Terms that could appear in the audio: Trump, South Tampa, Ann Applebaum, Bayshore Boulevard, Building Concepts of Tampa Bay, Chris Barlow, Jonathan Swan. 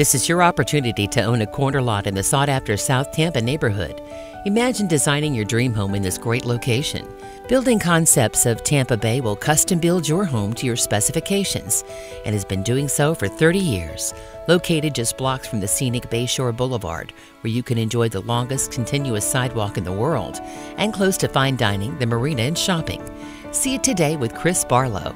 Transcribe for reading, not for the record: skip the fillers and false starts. This is your opportunity to own a corner lot in the sought-after South Tampa neighborhood. Imagine designing your dream home in this great location. Building Concepts of Tampa Bay will custom-build your home to your specifications and has been doing so for 30 years. Located just blocks from the scenic Bayshore Boulevard, where you can enjoy the longest continuous sidewalk in the world, and close to fine dining, the marina, and shopping. See it today with Chris Barlow.